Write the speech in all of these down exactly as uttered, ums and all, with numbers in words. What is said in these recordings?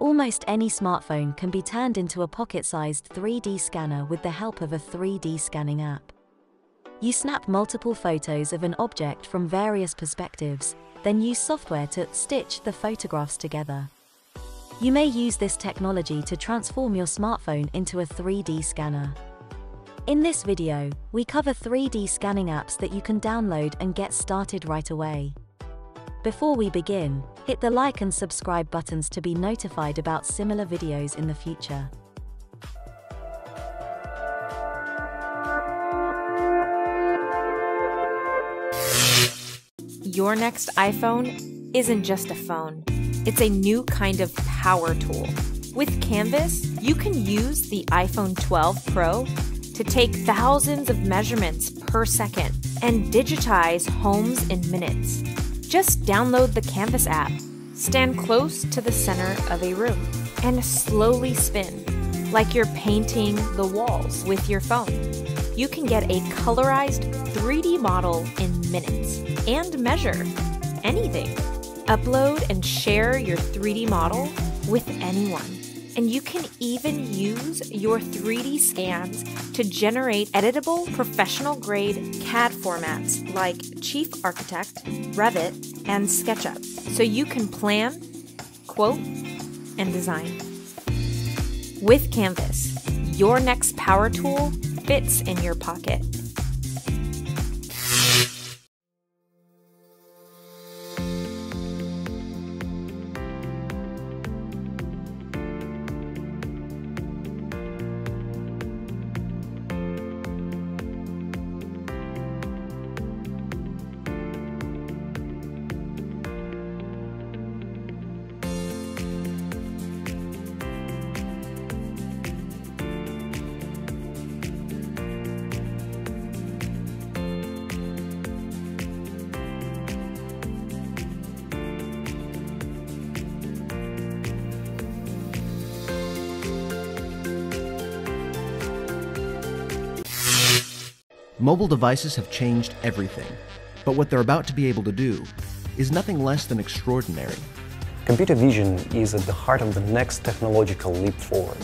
Almost any smartphone can be turned into a pocket-sized three D scanner with the help of a three D scanning app. You snap multiple photos of an object from various perspectives, then use software to stitch the photographs together. You may use this technology to transform your smartphone into a three D scanner. In this video, we cover three D scanning apps that you can download and get started right away. Before we begin, hit the like and subscribe buttons to be notified about similar videos in the future. Your next iPhone isn't just a phone. It's a new kind of power tool. With Canvas, you can use the iPhone twelve Pro to take thousands of measurements per second and digitize homes in minutes. Just download the Canvas app, stand close to the center of a room, and slowly spin, like you're painting the walls with your phone. You can get a colorized three D model in minutes and measure anything. Upload and share your three D model with anyone. And you can even use your three D scans to generate editable, professional-grade C A D formats like Chief Architect, Revit, and SketchUp, so you can plan, quote, and design. With Canvas, your next power tool fits in your pocket. Mobile devices have changed everything, but what they're about to be able to do is nothing less than extraordinary. Computer vision is at the heart of the next technological leap forward.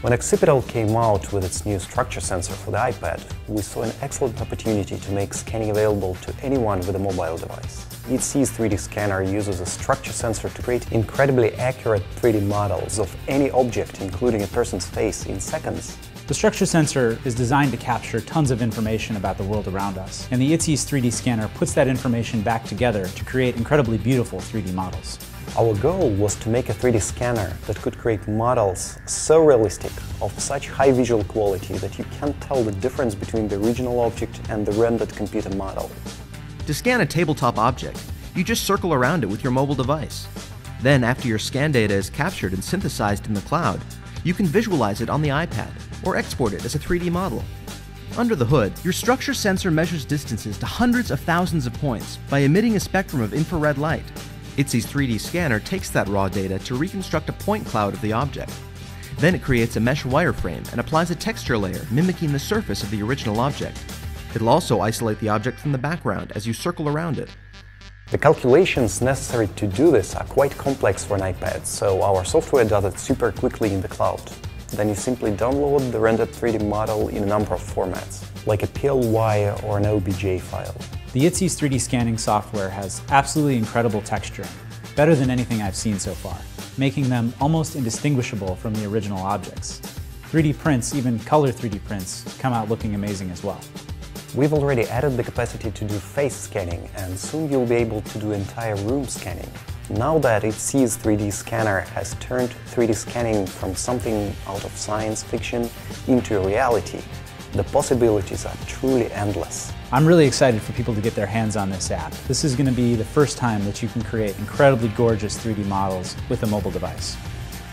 When Occipital came out with its new Structure Sensor for the iPad, we saw an excellent opportunity to make scanning available to anyone with a mobile device. itSeez three D scanner uses a structure sensor to create incredibly accurate three D models of any object, including a person's face, in seconds. The Structure Sensor is designed to capture tons of information about the world around us, and the itSeez three D scanner puts that information back together to create incredibly beautiful three D models. Our goal was to make a three D scanner that could create models so realistic, of such high visual quality, that you can't tell the difference between the original object and the rendered computer model. To scan a tabletop object, you just circle around it with your mobile device. Then, after your scan data is captured and synthesized in the cloud, you can visualize it on the iPad or export it as a three D model. Under the hood, your Structure Sensor measures distances to hundreds of thousands of points by emitting a spectrum of infrared light. itSeez three D scanner takes that raw data to reconstruct a point cloud of the object. Then it creates a mesh wireframe and applies a texture layer mimicking the surface of the original object. It'll also isolate the object from the background as you circle around it. The calculations necessary to do this are quite complex for an iPad, so our software does it super quickly in the cloud. Then you simply download the rendered three D model in a number of formats, like a P L Y or an O B J file. The itSeez three D scanning software has absolutely incredible texturing, better than anything I've seen so far, making them almost indistinguishable from the original objects. three D prints, even color three D prints, come out looking amazing as well. We've already added the capacity to do face scanning, and soon you'll be able to do entire room scanning. Now that itSeez three D scanner has turned three D scanning from something out of science fiction into reality, the possibilities are truly endless. I'm really excited for people to get their hands on this app. This is going to be the first time that you can create incredibly gorgeous three D models with a mobile device.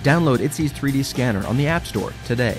Download itSeez three D scanner on the App Store today.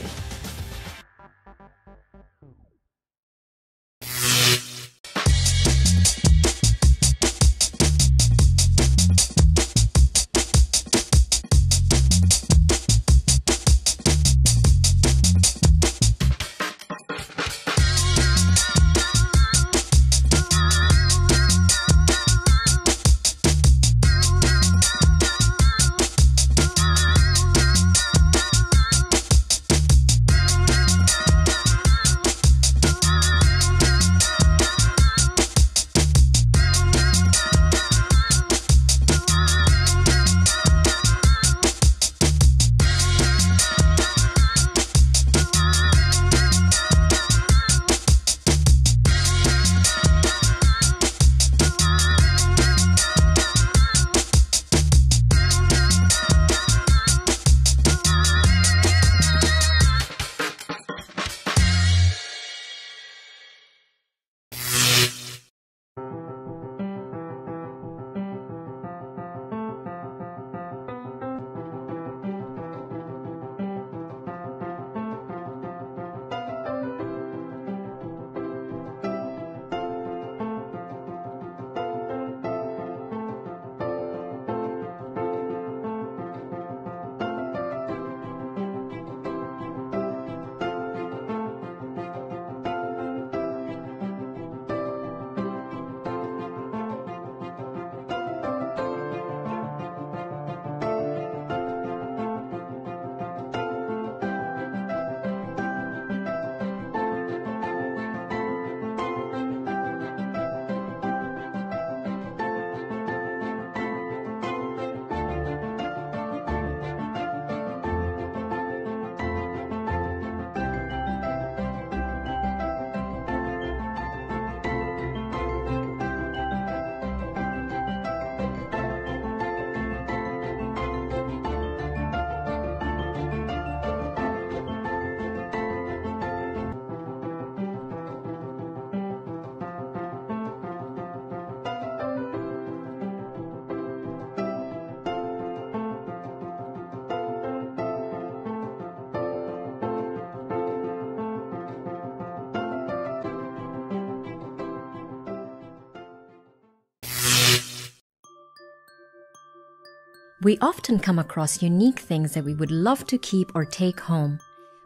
We often come across unique things that we would love to keep or take home,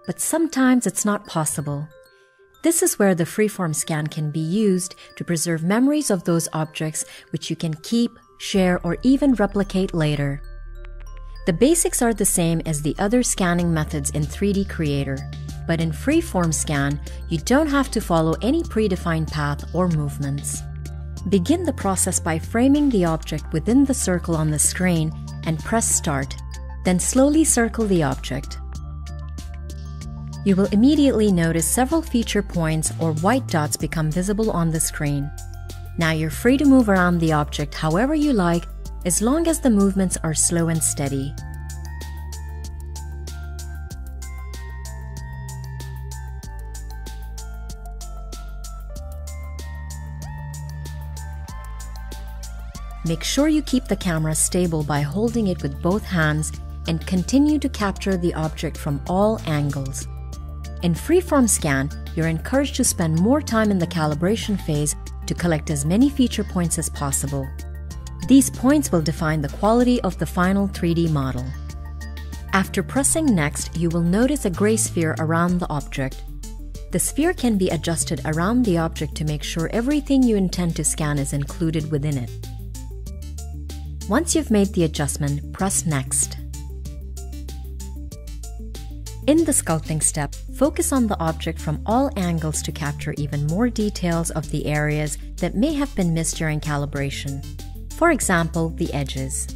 but sometimes it's not possible. This is where the freeform scan can be used to preserve memories of those objects which you can keep, share, or even replicate later. The basics are the same as the other scanning methods in three D Creator, but in freeform scan, you don't have to follow any predefined path or movements. Begin the process by framing the object within the circle on the screen and press Start, then slowly circle the object. You will immediately notice several feature points or white dots become visible on the screen. Now you're free to move around the object however you like, as long as the movements are slow and steady. Make sure you keep the camera stable by holding it with both hands and continue to capture the object from all angles. In freeform scan, you're encouraged to spend more time in the calibration phase to collect as many feature points as possible. These points will define the quality of the final three D model. After pressing Next, you will notice a gray sphere around the object. The sphere can be adjusted around the object to make sure everything you intend to scan is included within it. Once you've made the adjustment, press Next. In the sculpting step, focus on the object from all angles to capture even more details of the areas that may have been missed during calibration. For example, the edges.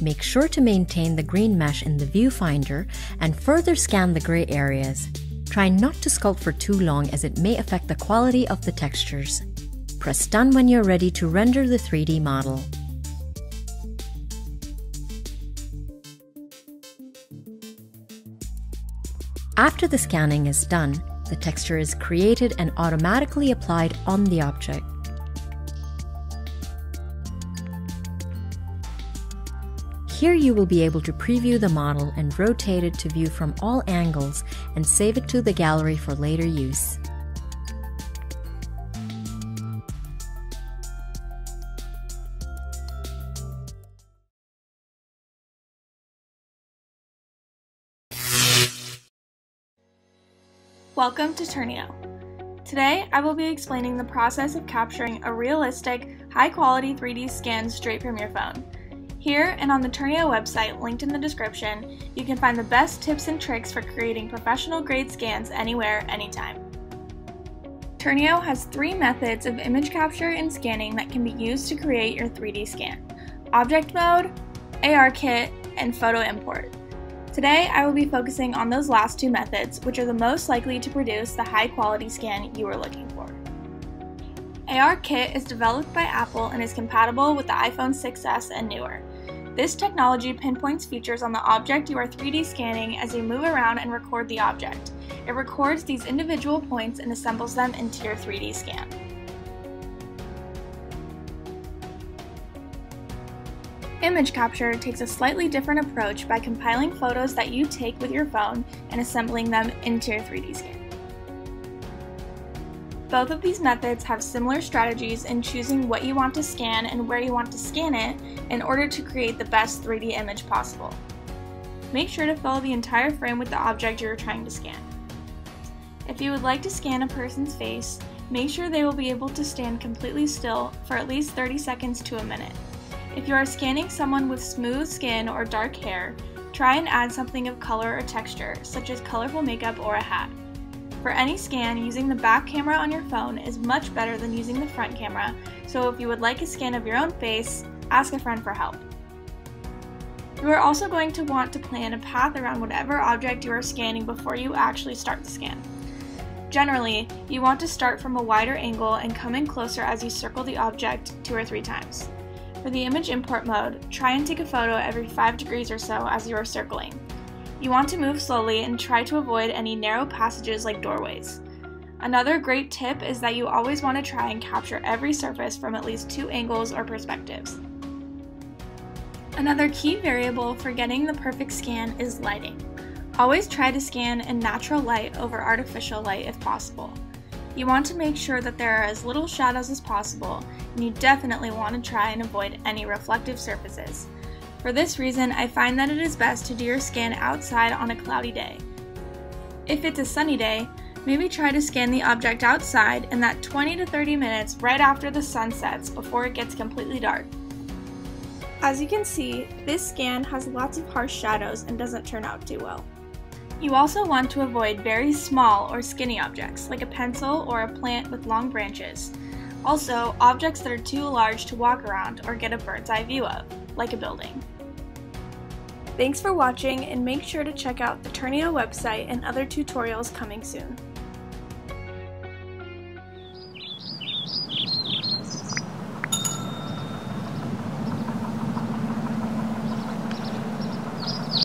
Make sure to maintain the green mesh in the viewfinder and further scan the gray areas. Try not to sculpt for too long as it may affect the quality of the textures. Press Done when you're ready to render the three D model. After the scanning is done, the texture is created and automatically applied on the object. Here you will be able to preview the model and rotate it to view from all angles and save it to the gallery for later use. Welcome to Trnio. Today, I will be explaining the process of capturing a realistic, high-quality three D scan straight from your phone. Here and on the Trnio website, linked in the description, you can find the best tips and tricks for creating professional-grade scans anywhere, anytime. Trnio has three methods of image capture and scanning that can be used to create your three D scan: Object Mode, ARKit, and Photo Import. Today, I will be focusing on those last two methods, which are the most likely to produce the high-quality scan you are looking for. ARKit is developed by Apple and is compatible with the iPhone six S and newer. This technology pinpoints features on the object you are three D scanning as you move around and record the object. It records these individual points and assembles them into your three D scan. Image capture takes a slightly different approach by compiling photos that you take with your phone and assembling them into your three D scan. Both of these methods have similar strategies in choosing what you want to scan and where you want to scan it in order to create the best three D image possible. Make sure to fill the entire frame with the object you are trying to scan. If you would like to scan a person's face, make sure they will be able to stand completely still for at least thirty seconds to a minute. If you are scanning someone with smooth skin or dark hair, try and add something of color or texture, such as colorful makeup or a hat. For any scan, using the back camera on your phone is much better than using the front camera, so if you would like a scan of your own face, ask a friend for help. You are also going to want to plan a path around whatever object you are scanning before you actually start the scan. Generally, you want to start from a wider angle and come in closer as you circle the object two or three times. For the image import mode, try and take a photo every five degrees or so as you are circling. You want to move slowly and try to avoid any narrow passages like doorways. Another great tip is that you always want to try and capture every surface from at least two angles or perspectives. Another key variable for getting the perfect scan is lighting. Always try to scan in natural light over artificial light if possible. You want to make sure that there are as little shadows as possible, and you definitely want to try and avoid any reflective surfaces. For this reason, I find that it is best to do your scan outside on a cloudy day. If it's a sunny day, maybe try to scan the object outside in that twenty to thirty minutes right after the sun sets before it gets completely dark. As you can see, this scan has lots of harsh shadows and doesn't turn out too well. You also want to avoid very small or skinny objects, like a pencil or a plant with long branches. Also, objects that are too large to walk around or get a bird's eye view of, like a building. Thanks for watching, and make sure to check out the Trnio website and other tutorials coming soon.